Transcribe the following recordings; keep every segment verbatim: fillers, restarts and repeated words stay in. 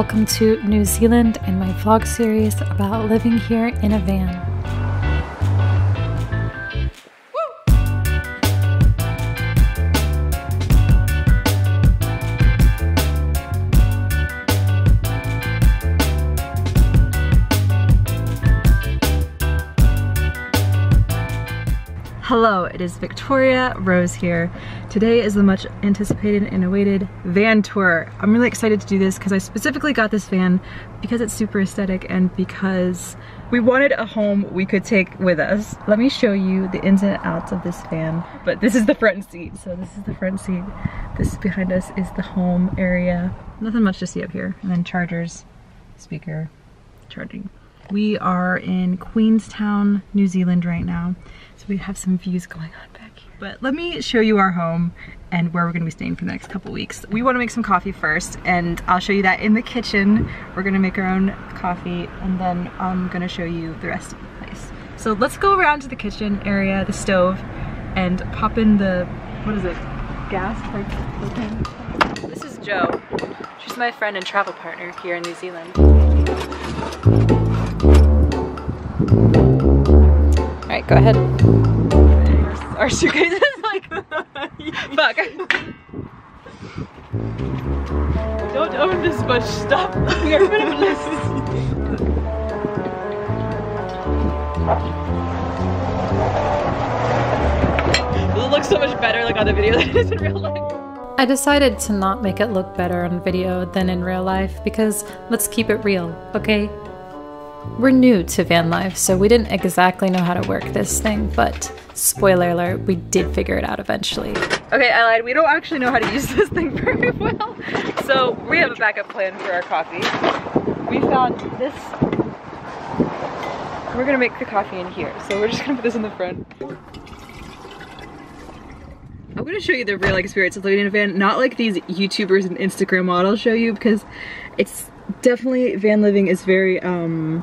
welcome to New Zealand and my vlog series about living here in a van. Hello, it is Victoria Rose here. Today is the much anticipated and awaited van tour. I'm really excited to do this because I specifically got this van because it's super aesthetic and because we wanted a home we could take with us. Let me show you the ins and outs of this van. But this is the front seat, so this is the front seat. This behind us is the home area. Nothing much to see up here. And then chargers, speaker, charging. We are in Queenstown, New Zealand right now. So we have some views going on back here. But let me show you our home and where we're gonna be staying for the next couple weeks. We wanna make some coffee first, and I'll show you that in the kitchen. We're gonna make our own coffee, and then I'm gonna show you the rest of the place. So let's go around to the kitchen area, the stove, and pop in the, what is it? Gas, like, propane. This is Jo. She's my friend and travel partner here in New Zealand. All right, go ahead. Our suitcase is like, fuck. Don't open this much stuff. Get rid of this. It looks so much better like on the video than it is in real life. I decided to not make it look better on video than in real life because let's keep it real, okay? We're new to van life, so we didn't exactly know how to work this thing, but spoiler alert, we did figure it out eventually. Okay, I lied, we don't actually know how to use this thing very well, so we have a backup plan for our coffee. We found this. We're gonna make the coffee in here, so we're just gonna put this in the front. I'm gonna show you the real experience of living in a van, not like these YouTubers and Instagram models show you, because it's definitely, van living is very, um,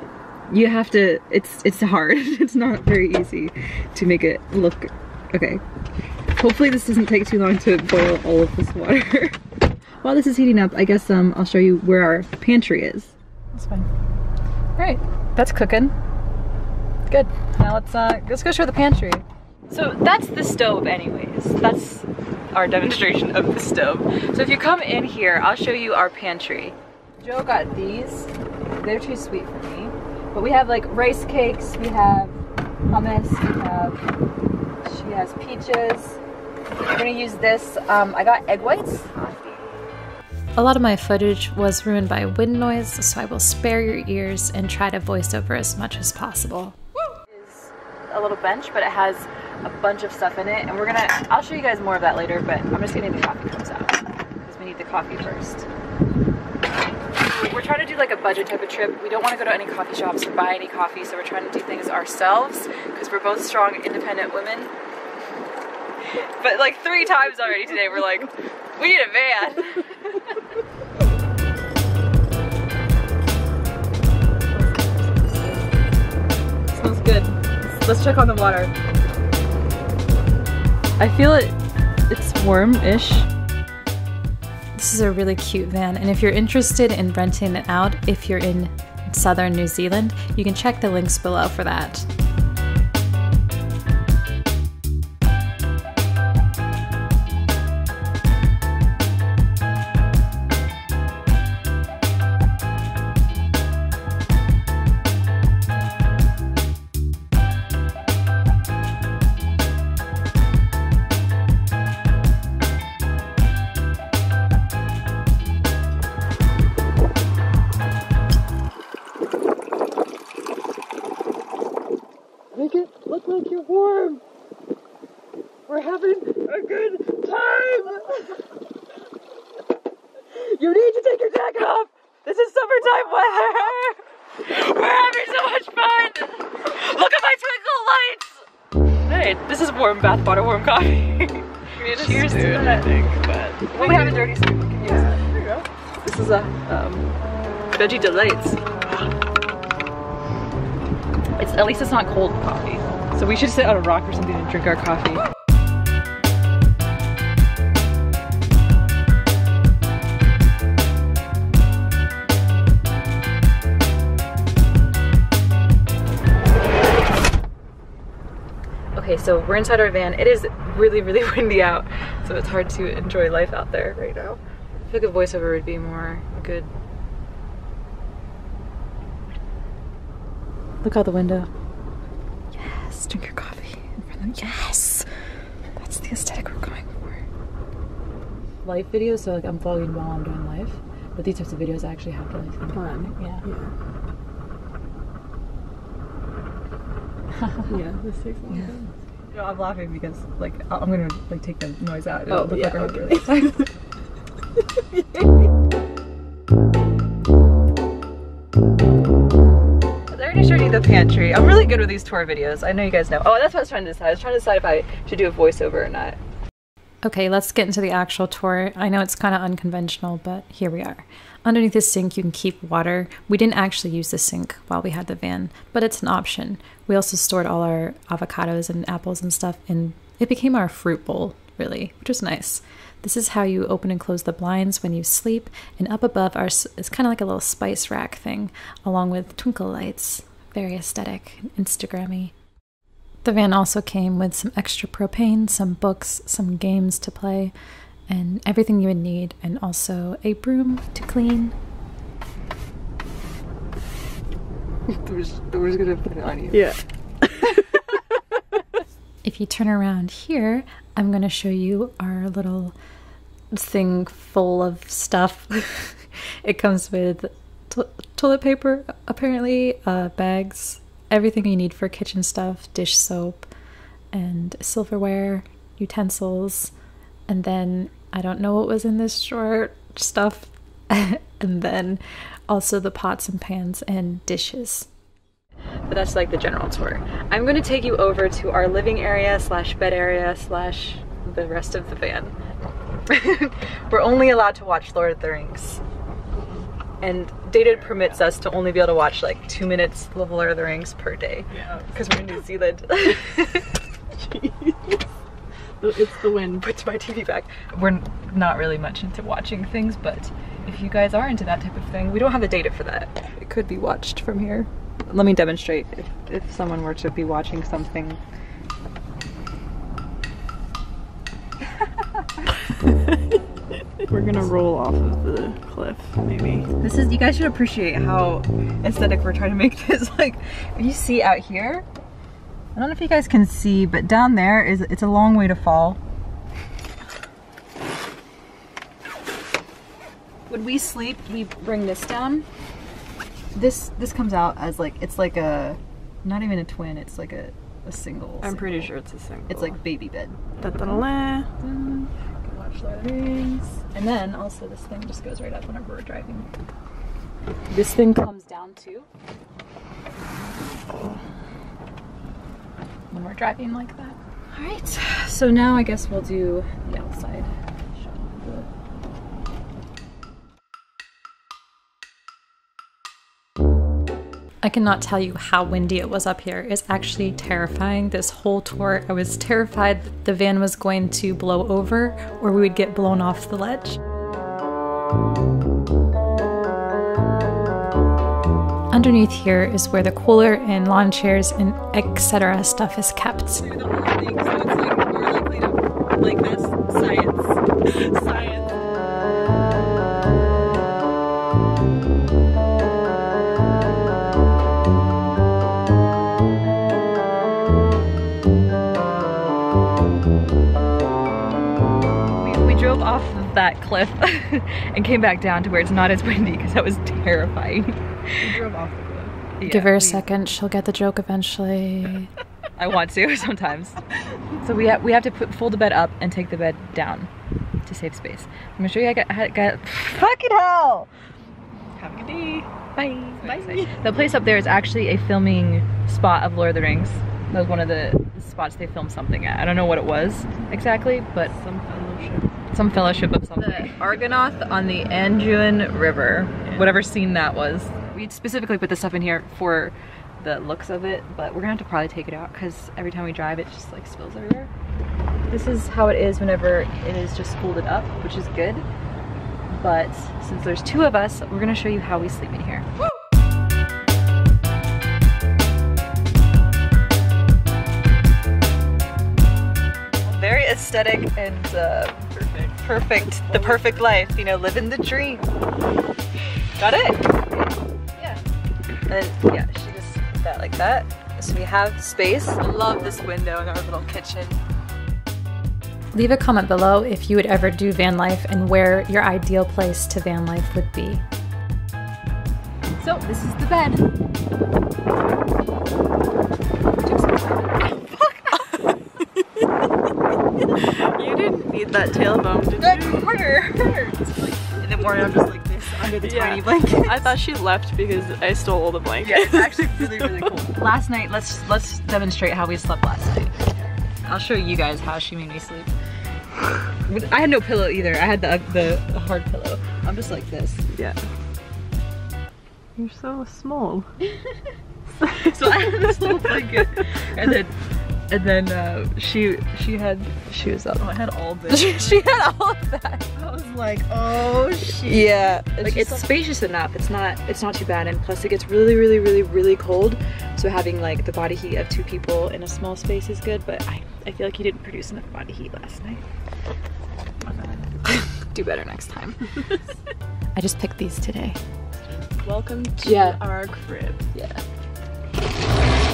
you have to, it's it's hard. It's not very easy to make it look, okay. Hopefully this doesn't take too long to boil all of this water. While this is heating up, I guess um, I'll show you where our pantry is. That's fine. All right, that's cooking. Good, now let's, uh, let's go show the pantry. So that's the stove anyways. That's our demonstration of the stove. So if you come in here, I'll show you our pantry. Jo got these. They're too sweet for me. But we have like rice cakes, we have hummus, we have, she has peaches. We're gonna use this. Um, I got egg whites. A lot of my footage was ruined by wind noise, so I will spare your ears and try to voice over as much as possible. It's a little bench, but it has a bunch of stuff in it, and we're gonna, I'll show you guys more of that later, but I'm just getting the coffee cups out because we need the coffee first. We're trying to do like a budget type of trip. We don't want to go to any coffee shops or buy any coffee, so we're trying to do things ourselves because we're both strong, independent women. But like three times already today, we're like, we need a van. Smells good. Let's check on the water. I feel it, it's warm-ish. This is a really cute van, and if you're interested in renting it out, if you're in southern New Zealand, you can check the links below for that. We're having a good time! You need to take your jacket off! This is summertime weather! We're having so much fun! Look at my twinkle lights! Alright, this is warm bath water, warm coffee. Cheers to that. I think, but... Well, we have a dirty spoon, we can use it. Here we go. This is a, um, Veggie Delights. It's, at least it's not cold coffee. So we should sit on a rock or something and drink our coffee. Okay, so we're inside our van. It is really, really windy out, so it's hard to enjoy life out there right now. I feel like a voiceover would be more good. Look out the window. Yes, drink your coffee in front of, yes! That's the aesthetic we're going for. Life videos, so like I'm vlogging while I'm doing life, but these types of videos I actually have to like think plan. Yeah. yeah. Yeah, this takes a long time. Yeah. You know, I'm laughing because like I'm gonna like take the noise out. It'll oh, look yeah, like okay. I already showed you the pantry. I'm really good with these tour videos. I know you guys know. Oh, that's what I was trying to decide. I was trying to decide if I should do a voiceover or not. Okay, let's get into the actual tour. I know it's kind of unconventional, but here we are. Underneath this sink, you can keep water. We didn't actually use the sink while we had the van, but it's an option. We also stored all our avocados and apples and stuff, and it became our fruit bowl, really, which was nice. This is how you open and close the blinds when you sleep, and up above our, it's kind of like a little spice rack thing, along with twinkle lights. Very aesthetic and Instagram-y. The van also came with some extra propane, some books, some games to play, and everything you would need, and also a broom to clean. Door's, door's gonna put it on you. Yeah. If you turn around here, I'm gonna show you our little thing full of stuff. It comes with toilet paper, apparently, uh, bags, everything you need for kitchen stuff, dish soap, and silverware, utensils, and then I don't know what was in this drawer, stuff, and then also the pots and pans and dishes. But that's like the general tour. I'm going to take you over to our living area slash bed area slash the rest of the van. We're only allowed to watch Lord of the Rings. And data permits us to only be able to watch like two minutes of Lord of the Rings per day. Yeah. Because we're in New Zealand. Jeez. It's the wind. Puts my T V back. We're not really much into watching things, but if you guys are into that type of thing, we don't have the data for that. It could be watched from here. Let me demonstrate if, if someone were to be watching something. We're gonna roll off of the cliff, maybe. This is, you guys should appreciate how aesthetic we're trying to make this. Like, you see out here, I don't know if you guys can see, but down there is, it's a long way to fall. When we sleep, we bring this down. This, this comes out as like, it's like a, not even a twin, it's like a, a single. I'm single. pretty sure it's a single. It's like baby bed. Da -da -da -da. And then also this thing just goes right up whenever we're driving. This thing comes down too. When we're driving like that. Alright, so now I guess we'll do the outside. I cannot tell you how windy it was up here. It's actually terrifying. This whole tour, I was terrified that the van was going to blow over or we would get blown off the ledge. Underneath here is where the cooler and lawn chairs and et cetera stuff is kept. So the whole thing, so it's like more likely to, like that's science. Science. Off of that cliff and came back down to where it's not as windy because that was terrifying. We drove off the cliff. Yeah, give her a second, she'll get the joke eventually. I want to sometimes. So we have we have to put, fold the bed up and take the bed down to save space. I'm gonna show you I got, I got fucking hell. Have a good day. Bye. Bye. The place up there is actually a filming spot of Lord of the Rings. That was one of the spots they filmed something at. I don't know what it was exactly, but some fellowship. Some fellowship of something. The Argonath on the Anduin River, whatever scene that was. We specifically put this stuff in here for the looks of it, but we're gonna have to probably take it out because every time we drive it just like spills everywhere. This is how it is whenever it is just folded up, which is good. But since there's two of us, we're gonna show you how we sleep in here. Woo! aesthetic and uh, perfect. perfect, the perfect life, you know, living the dream. Got it? Yeah. And yeah, she just did that like that. So we have space. I love this window in our little kitchen. Leave a comment below if you would ever do van life and where your ideal place to van life would be. So this is the bed. You didn't need that tail bone, did that you? That quarter hurt. In the morning I'm just like this under the yeah. tiny blanket. I thought she left because I stole all the blankets. Yeah, it's actually really, really cool. Last night, let's let's demonstrate how we slept last night. I'll show you guys how she made me sleep. I had no pillow either. I had the, the the hard pillow. I'm just like this. Yeah. You're so small. So I had this little blanket, and then and then uh, she she had she was up. Oh, I had all this. She had all of that. I was like, oh shit. Yeah. It's like it's spacious enough. It's not it's not too bad, and plus it gets really really really really cold. So having like the body heat of two people in a small space is good, but I, I feel like you didn't produce enough body heat last night. Do better next time. I just picked these today. Welcome to yeah. our crib. Yeah.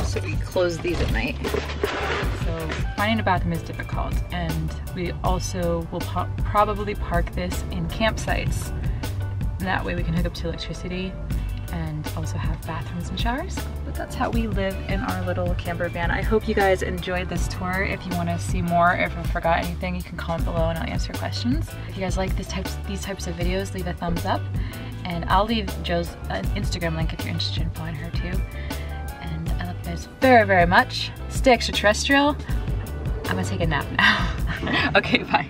So we close these at night. So finding a bathroom is difficult, and we also will po probably park this in campsites. And that way we can hook up to electricity and also have bathrooms and showers. But that's how we live in our little camper van. I hope you guys enjoyed this tour. If you want to see more, if I forgot anything, you can comment below and I'll answer questions. If you guys like this types, these types of videos, leave a thumbs up. And I'll leave Jo's uh, Instagram link if you're interested in following her too. And I love you guys very, very much. Stay extraterrestrial. I'm gonna take a nap now. Okay, bye.